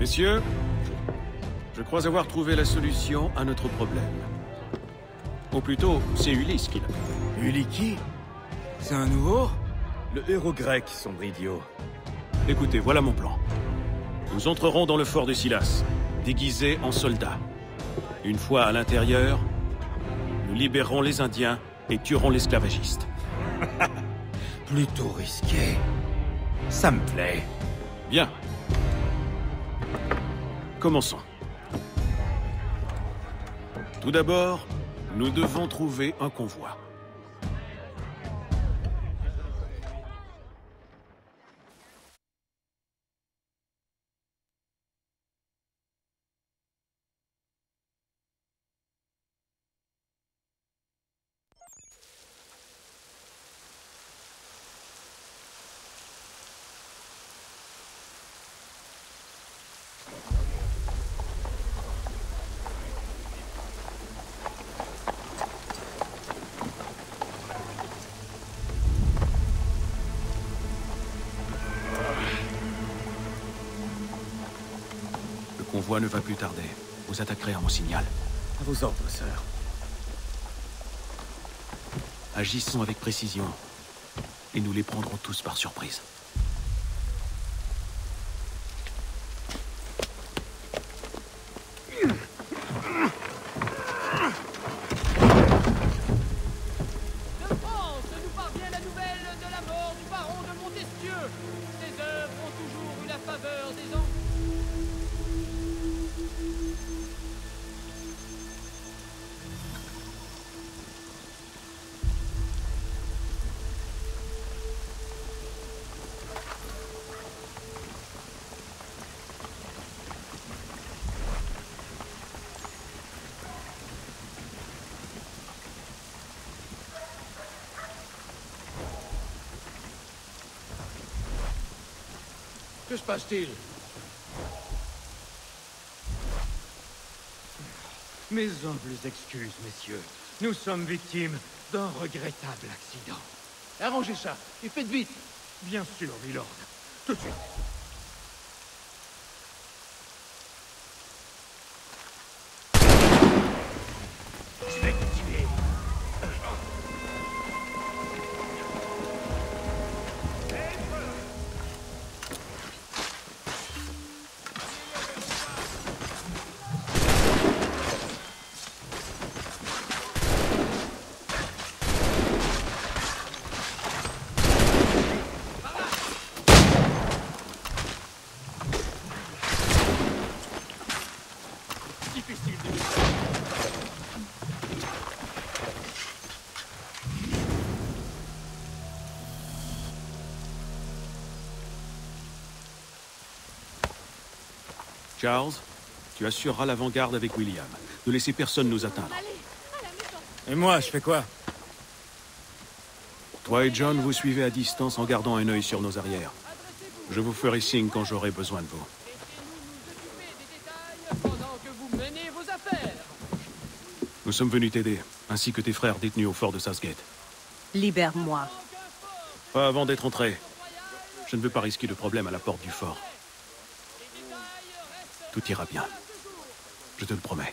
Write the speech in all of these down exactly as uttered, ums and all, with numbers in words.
Messieurs, je crois avoir trouvé la solution à notre problème. Ou plutôt, c'est Ulysse qui l'a trouvé. Ulysse qui? C'est un nouveau? Le héros grec, sombre idiot. Écoutez, voilà mon plan. Nous entrerons dans le fort de Silas, déguisés en soldats. Une fois à l'intérieur, nous libérerons les Indiens et tuerons l'esclavagiste. Plutôt risqué. Ça me plaît. Bien. Commençons. Tout d'abord, nous devons trouver un convoi. Ne va plus tarder. Vous attaquerez à mon signal. À vos ordres, sœur. Agissons avec précision, et nous les prendrons tous par surprise. Que se passe-t-il? Mes humbles excuses, messieurs. Nous sommes victimes d'un regrettable accident. Arrangez ça, et faites vite. Bien sûr, milord. Tout de suite. Charles, tu assureras l'avant-garde avec William. Ne laissez personne nous atteindre. Allez, à la maison. Et moi, je fais quoi? Toi et John, vous suivez à distance en gardant un œil sur nos arrières. Je vous ferai signe quand j'aurai besoin de vous. Nous sommes venus t'aider, ainsi que tes frères détenus au fort de Southgate. Libère-moi. Pas avant d'être entré. Je ne veux pas risquer de problème à la porte du fort. Tout ira bien. Je te le promets.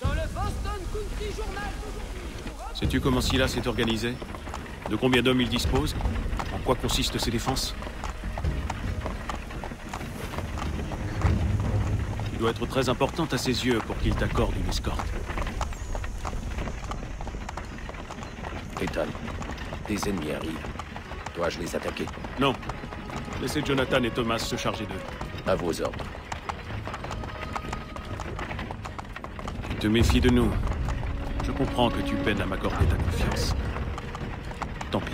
Dans le Boston Country Journal d'aujourd'hui. Sais-tu comment Silas est organisé? De combien d'hommes il dispose? En quoi consistent ses défenses? Il doit être très importante à ses yeux pour qu'il t'accorde une escorte. Ethan, des ennemis arrivent. Dois-je les attaquer? Non. Laissez Jonathan et Thomas se charger d'eux. À vos ordres. Tu te méfies de nous. Je comprends que tu peines à m'accorder ta confiance. Tant pis.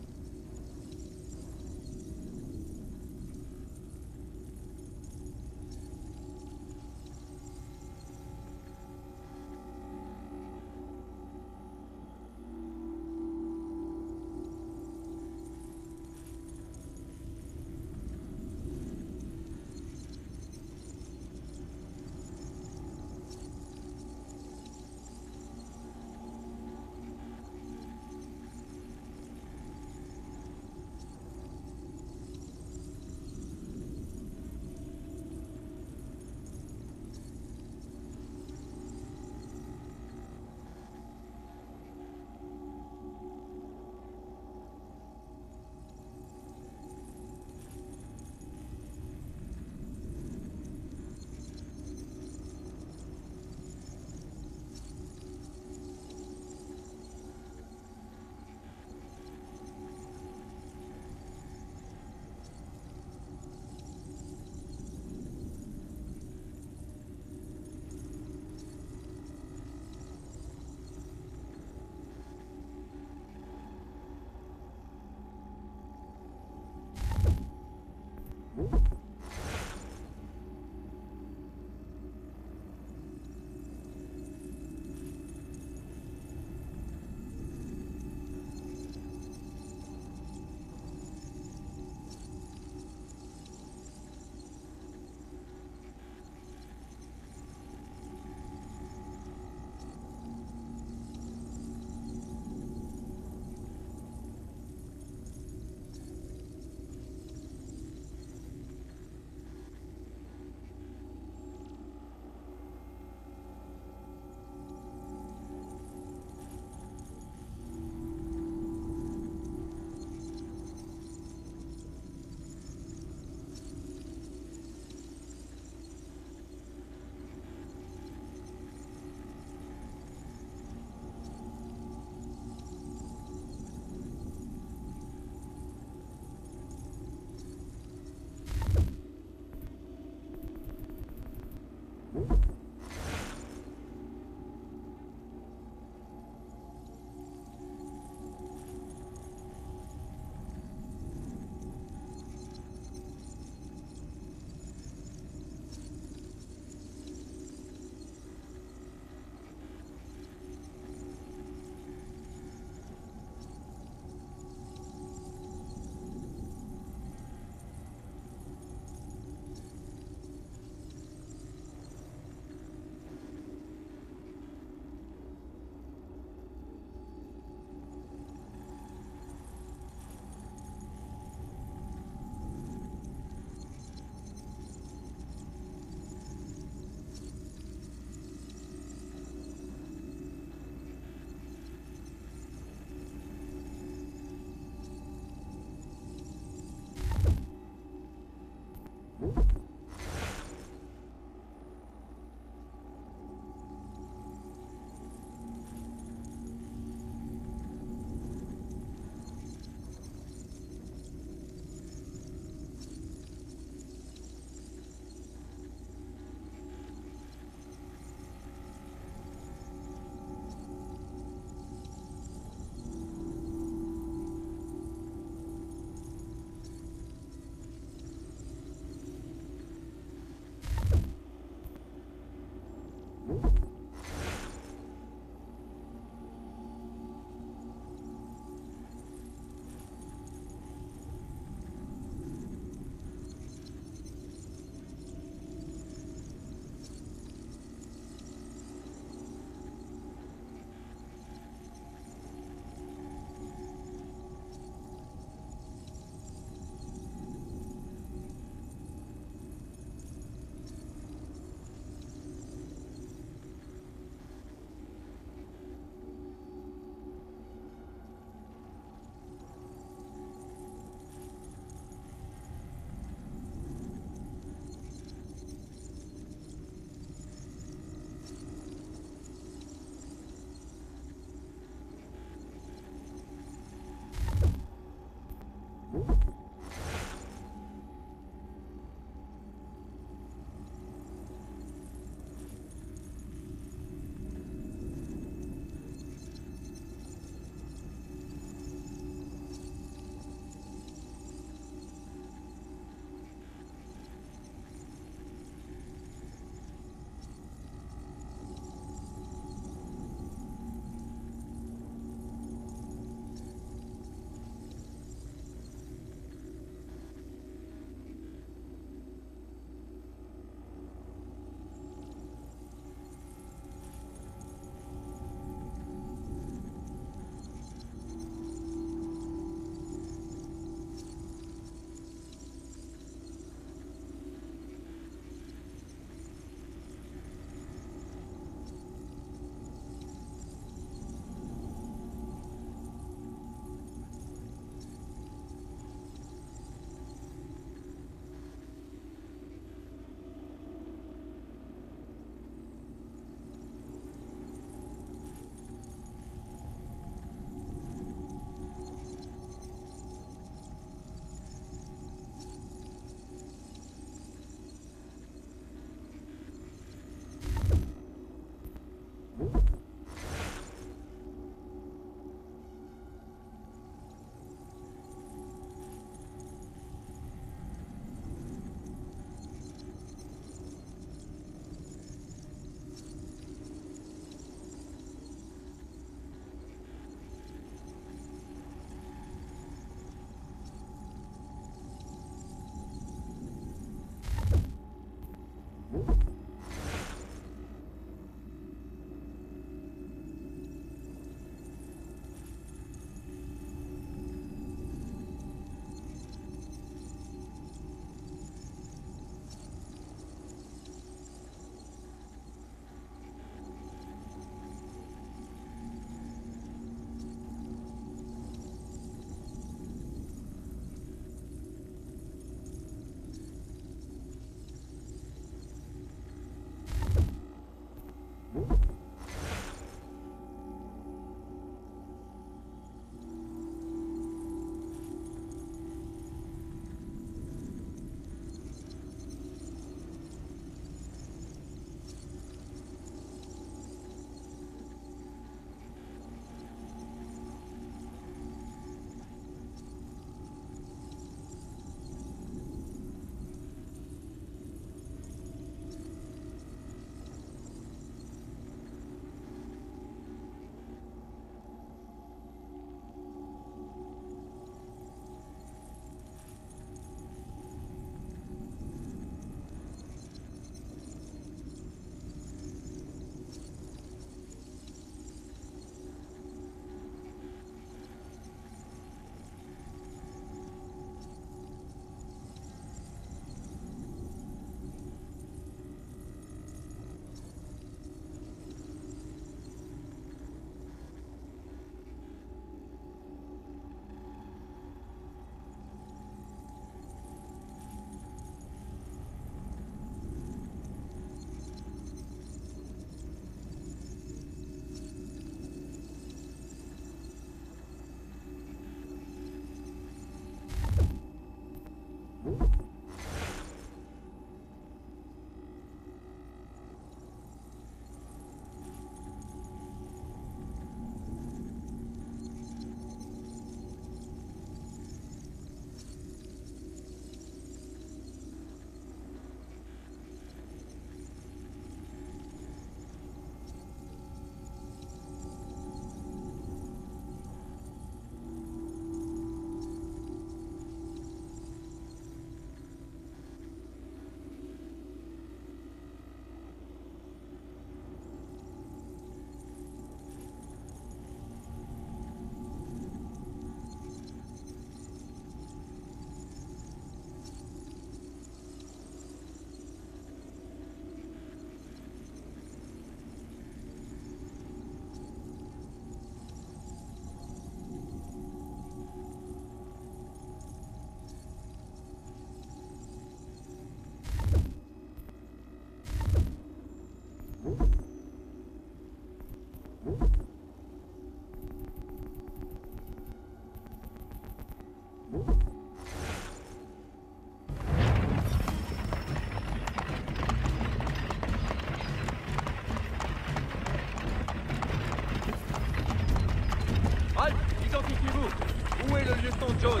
Où est le lieutenant John?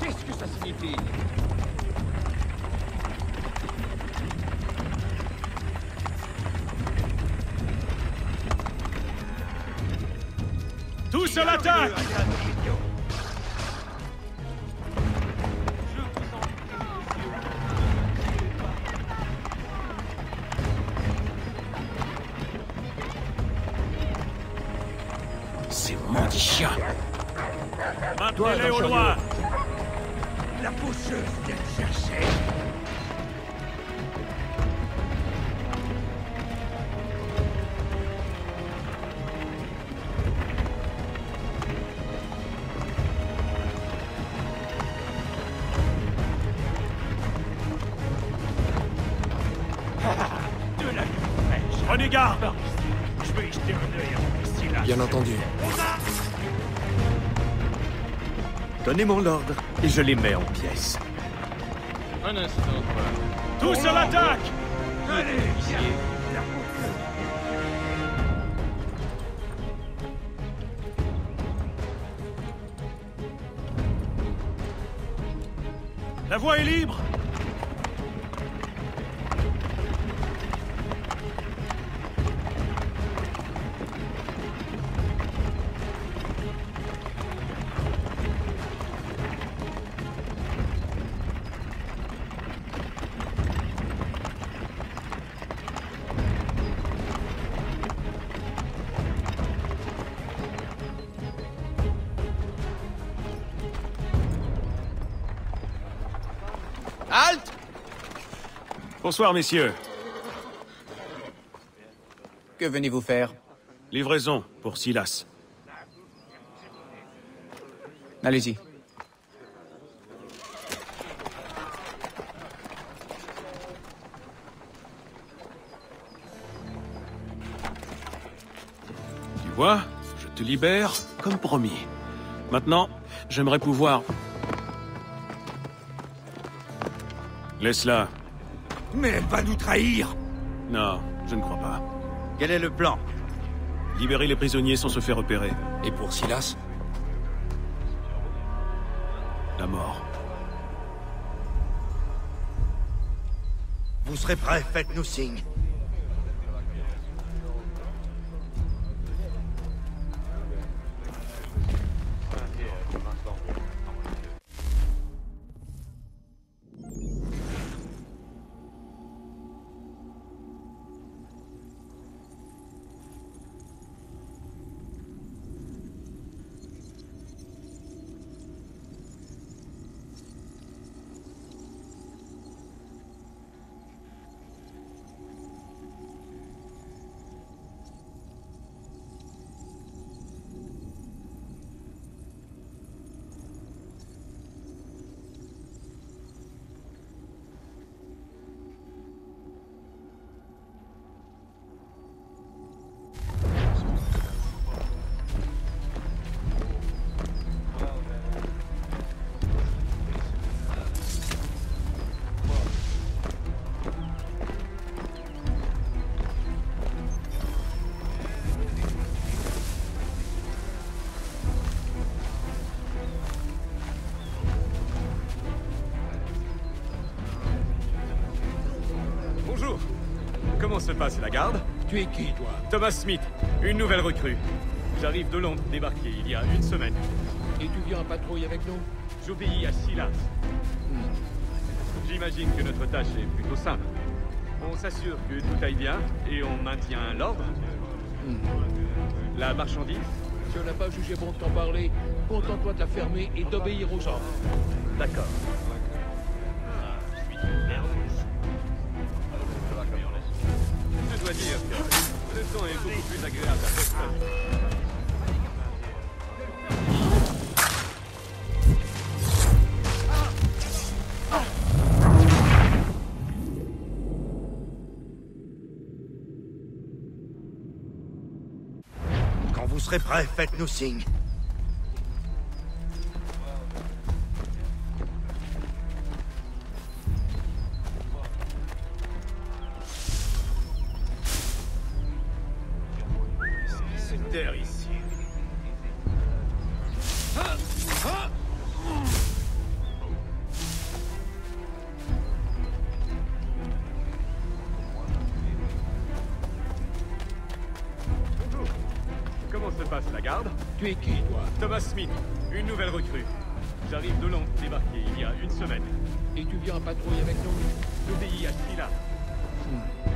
Qu'est-ce que ça signifie? Tous à l'attaque! Ces maudits chiens! Maintenez-les au loin! La pousseuse vient te chercher! Bien entendu. Donnez-moi l'ordre et je les mets en pièces. Un instant. Tous à l'attaque! Allez, viens. La voie est libre! Bonsoir, messieurs. Que venez-vous faire? Livraison pour Silas. Allez-y. Tu vois, je te libère comme promis. Maintenant, j'aimerais pouvoir... Laisse-la. Mais elle va nous trahir! Non, je ne crois pas. Quel est le plan? Libérer les prisonniers sans se faire repérer. Et pour Silas? La mort. Vous serez prêts, faites-nous signe. Se passe la garde. Tu es qui, toi? Thomas Smith, une nouvelle recrue. J'arrive de Londres, débarqué il y a une semaine. Et tu viens en patrouille avec nous? J'obéis à Silas. Hmm. J'imagine que notre tâche est plutôt simple. On s'assure que tout aille bien et on maintient l'ordre. Hmm. La marchandise? Si on n'a pas jugé bon de t'en parler, contente-toi de la fermer et d'obéir aux ordres. D'accord. Je dois dire que le temps est beaucoup plus agréable à cette fois. Quand vous serez prêts, faites-nous signe. Ici. regarde. Tu es qui, toi? Thomas Smith, une nouvelle recrue. J'arrive de Londres, débarqué il y a une semaine. Et tu viens en patrouille avec nous? J'obéis à Silas. Hmm.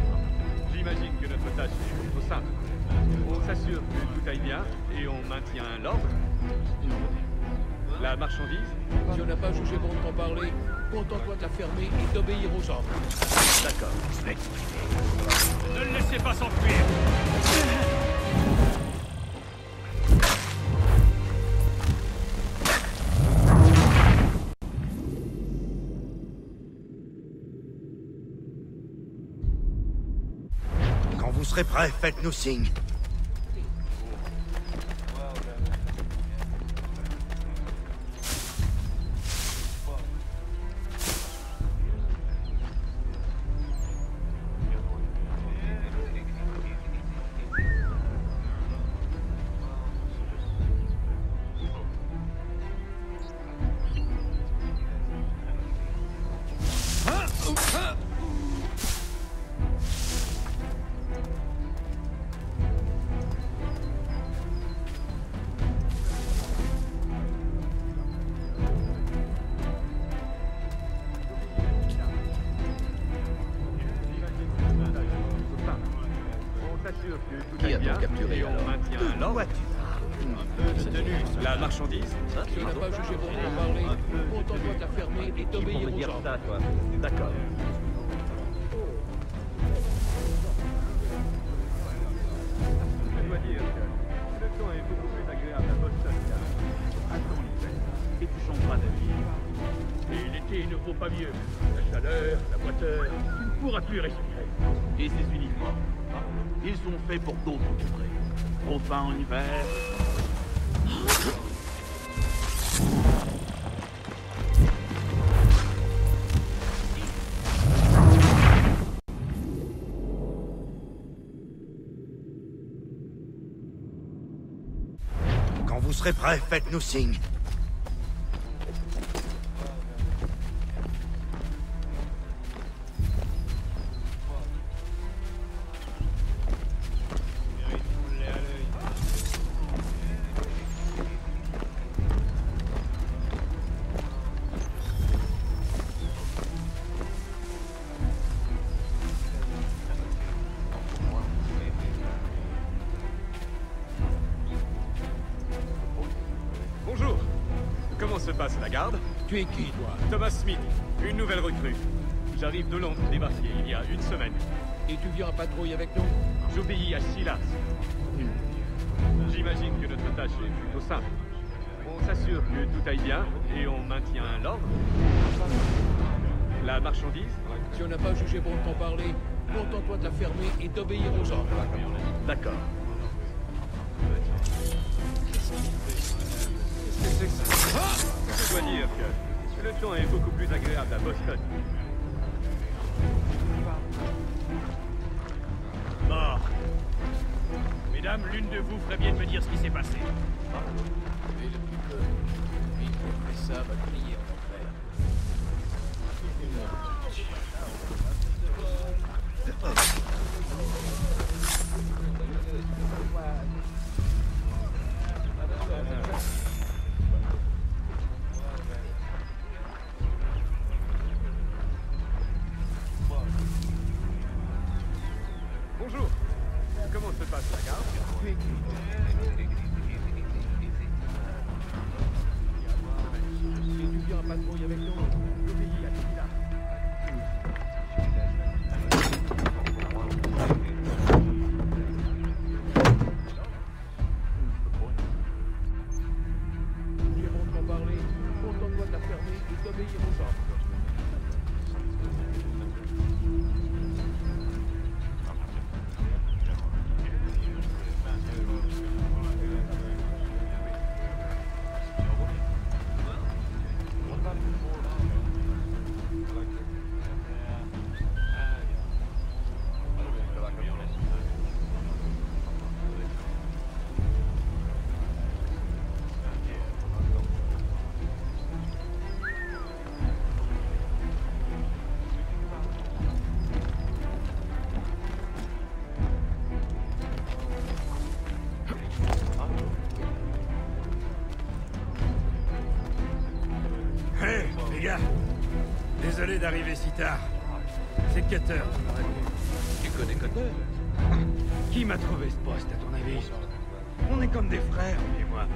J'imagine que notre tâche est plutôt simple. On s'assure que tout aille bien et on maintient l'ordre. La marchandise? Si on n'a pas jugé bon de t'en parler, contente-toi de la fermer et d'obéir aux ordres. D'accord, je vais expliquer. Ne le laissez pas s'enfuir. Quand vous serez prêts, faites-nous signe. Quand vous serez prêts, faites-nous signe. Tu es qui, toi? Thomas Smith, une nouvelle recrue. J'arrive de Londres, débarqué il y a une semaine. Et tu viens en patrouille avec nous? J'obéis à Silas. Hmm. J'imagine que notre tâche est plutôt simple. On s'assure que tout aille bien et on maintient l'ordre. La marchandise? Si on n'a pas jugé bon de t'en parler, contente-toi de la fermer et d'obéir aux ordres. D'accord. Je dois dire que le temps est beaucoup plus agréable à Boston. Mort. Mesdames, l'une de vous ferait bien de me dire ce qui s'est passé. Mais le plus peu, il fait ça, va crier en enfer. Les gars, désolé d'arriver si tard. C'est Cutter. Tu connais Cutter? Qui m'a trouvé ce poste, à ton avis? On est comme des frères, lui et moi.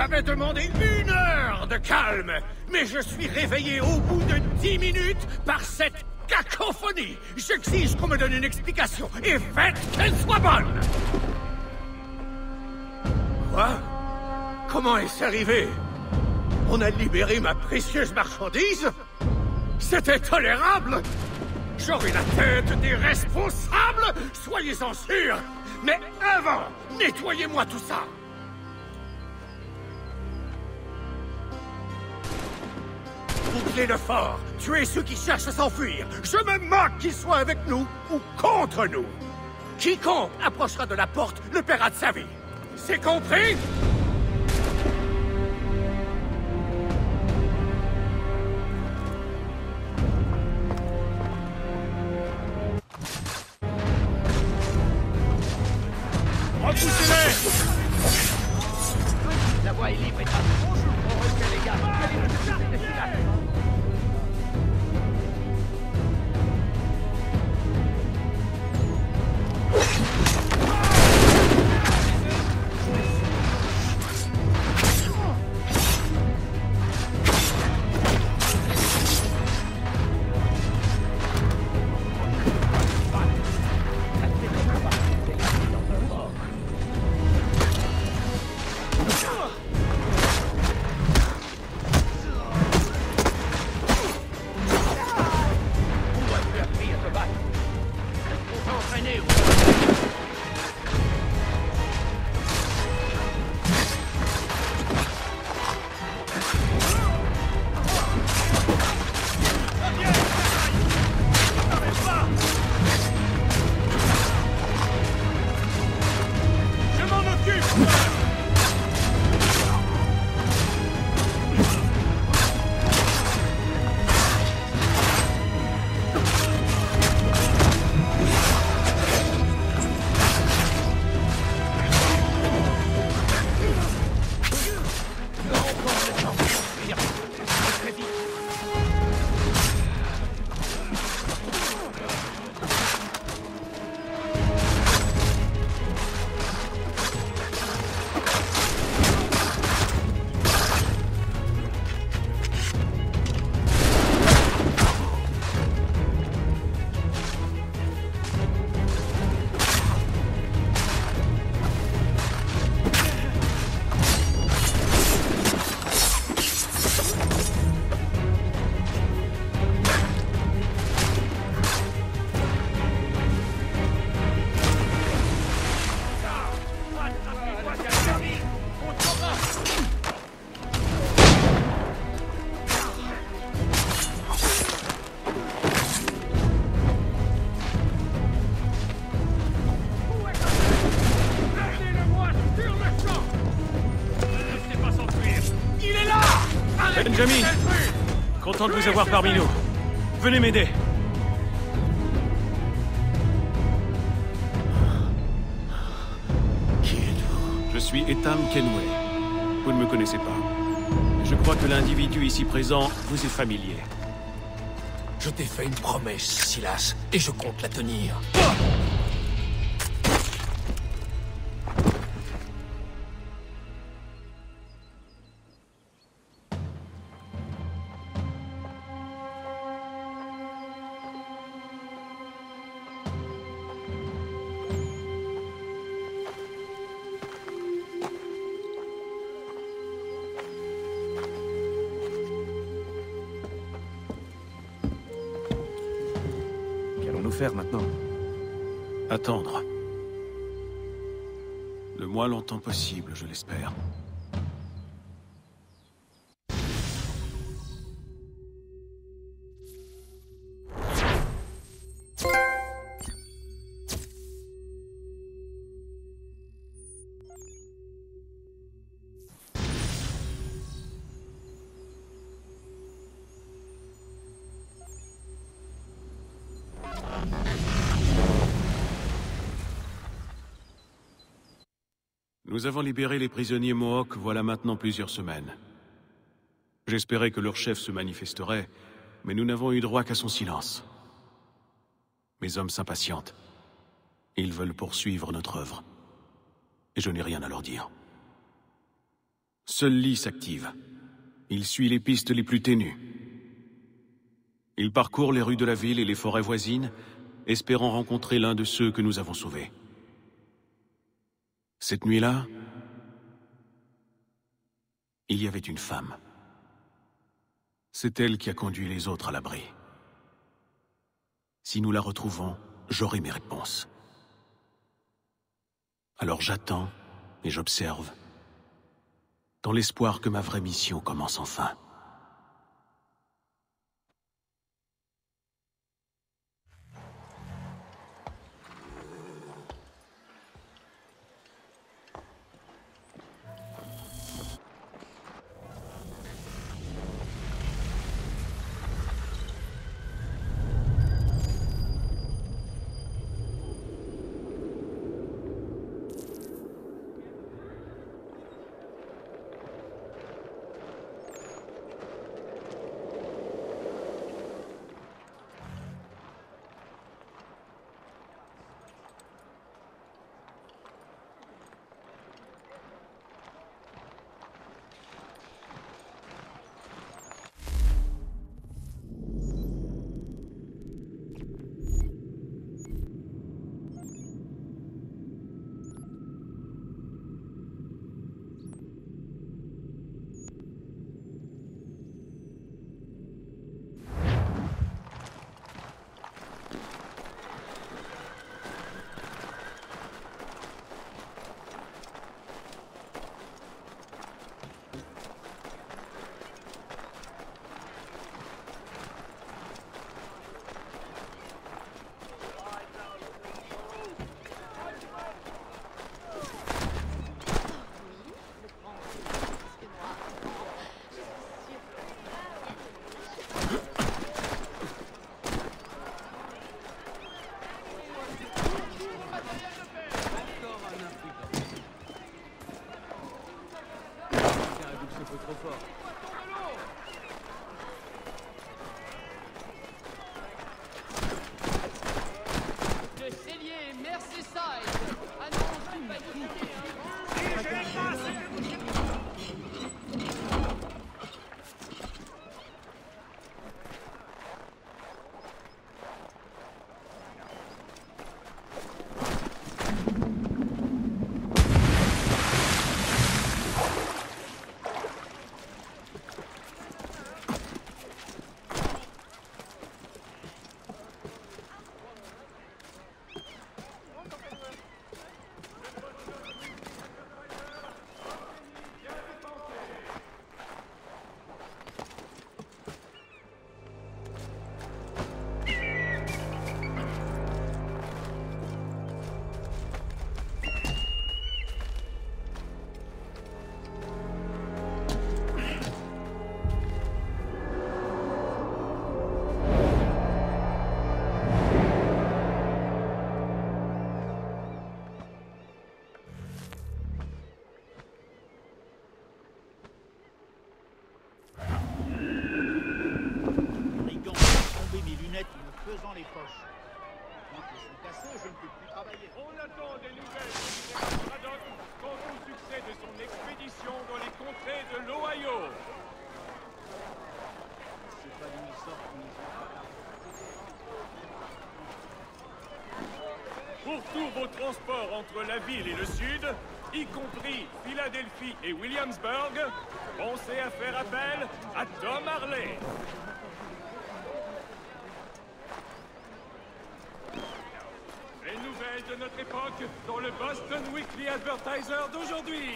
J'avais demandé une heure de calme, mais je suis réveillé au bout de dix minutes par cette cacophonie. J'exige qu'on me donne une explication, et faites qu'elle soit bonne. Quoi? Comment est-ce arrivé? On a libéré ma précieuse marchandise? C'est intolérable! J'aurai la tête des responsables, soyez-en sûrs! Mais avant, nettoyez-moi tout ça! Bouclez le fort, tuez ceux qui cherchent à s'enfuir! Je me moque qu'ils soient avec nous ou contre nous! Quiconque approchera de la porte le paiera de sa vie! C'est compris? Benjamin, content de vous avoir parmi nous. Venez m'aider. Qui êtes-vous? Je suis Haytham Kenway. Vous ne me connaissez pas. Je crois que l'individu ici présent vous est familier. Je t'ai fait une promesse, Silas, et je compte la tenir. Ah! Maintenant. Attendre. Le moins longtemps possible, je l'espère. Nous avons libéré les prisonniers Mohawks voilà maintenant plusieurs semaines. J'espérais que leur chef se manifesterait, mais nous n'avons eu droit qu'à son silence. Mes hommes s'impatientent. Ils veulent poursuivre notre œuvre. Et je n'ai rien à leur dire. Seul Lee s'active. Il suit les pistes les plus ténues. Il parcourt les rues de la ville et les forêts voisines, espérant rencontrer l'un de ceux que nous avons sauvés. Cette nuit-là, il y avait une femme. C'est elle qui a conduit les autres à l'abri. Si nous la retrouvons, j'aurai mes réponses. Alors j'attends et j'observe, dans l'espoir que ma vraie mission commence enfin. Pour tous vos transports entre la ville et le sud, y compris Philadelphie et Williamsburg, pensez à faire appel à Tom Harley. Les nouvelles de notre époque dans le Boston Weekly Advertiser d'aujourd'hui.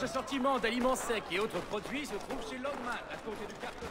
Le sortiment d'aliments secs et autres produits se trouve chez Longman, à côté du quartier.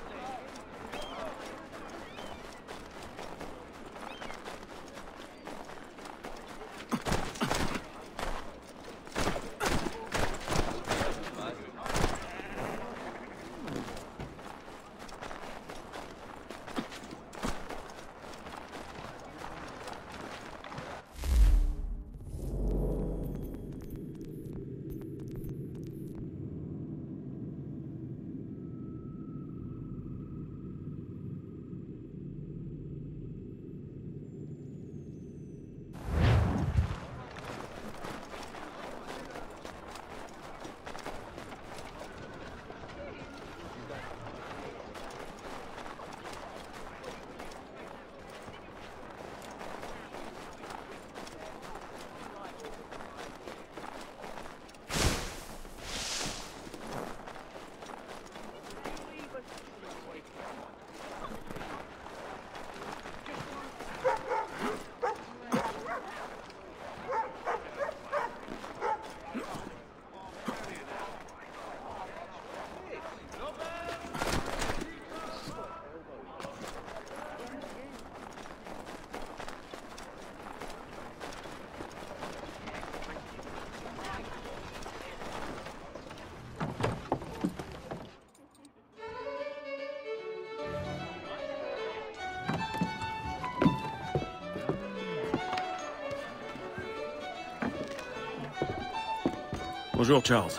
Bonjour, Charles.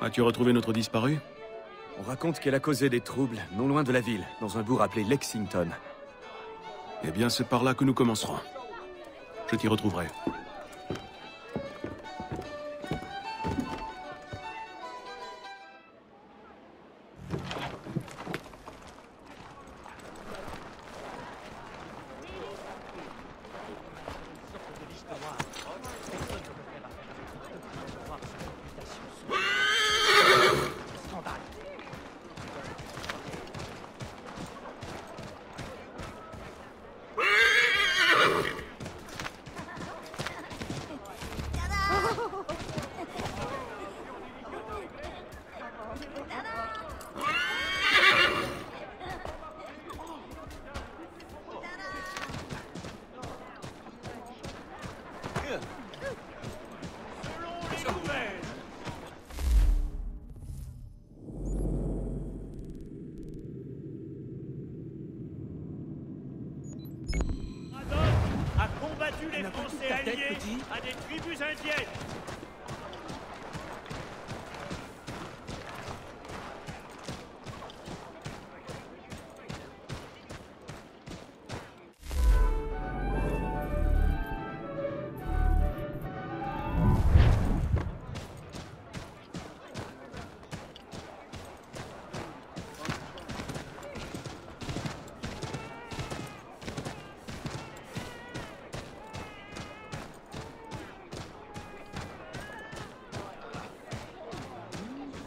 As-tu retrouvé notre disparue? On raconte qu'elle a causé des troubles, non loin de la ville, dans un bourg appelé Lexington. Eh bien, c'est par là que nous commencerons. Je t'y retrouverai.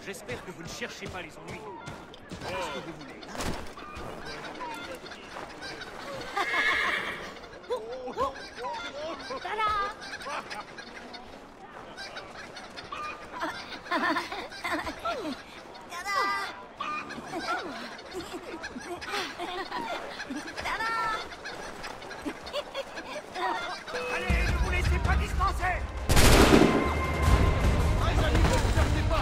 J'espère que vous ne cherchez pas les ennuis. Qu'est-ce que vous voulez, allez, ne vous laissez pas distancer. Les amis, ne vous heurtez pas.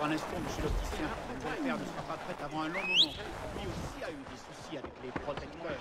Un instant, monsieur l'opticien, mon père ne sera pas prête avant un long moment. Lui aussi a eu des soucis avec les protecteurs.